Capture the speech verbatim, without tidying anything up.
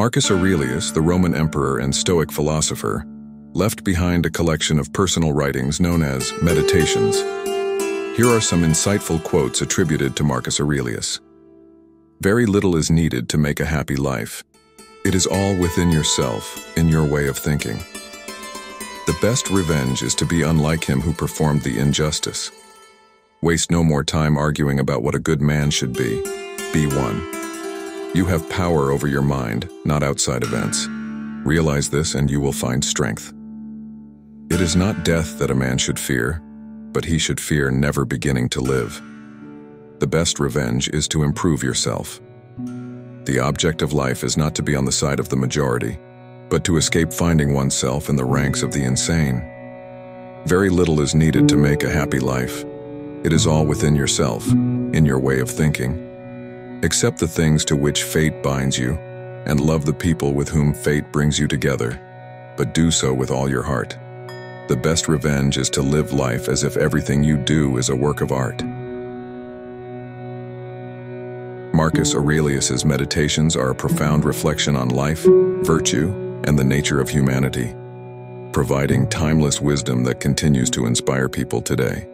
Marcus Aurelius, the Roman emperor and Stoic philosopher, left behind a collection of personal writings known as Meditations. Here are some insightful quotes attributed to Marcus Aurelius. "Very little is needed to make a happy life. It is all within yourself, in your way of thinking. The best revenge is to be unlike him who performed the injustice. Waste no more time arguing about what a good man should be. Be one. You have power over your mind, not outside events. Realize this and you will find strength. It is not death that a man should fear, but he should fear never beginning to live. The best revenge is to improve yourself. The object of life is not to be on the side of the majority, but to escape finding oneself in the ranks of the insane. Very little is needed to make a happy life. It is all within yourself, in your way of thinking. Accept the things to which fate binds you, and love the people with whom fate brings you together, but do so with all your heart. The best revenge is to live life as if everything you do is a work of art." Marcus Aurelius's meditations are a profound reflection on life, virtue, and the nature of humanity, providing timeless wisdom that continues to inspire people today.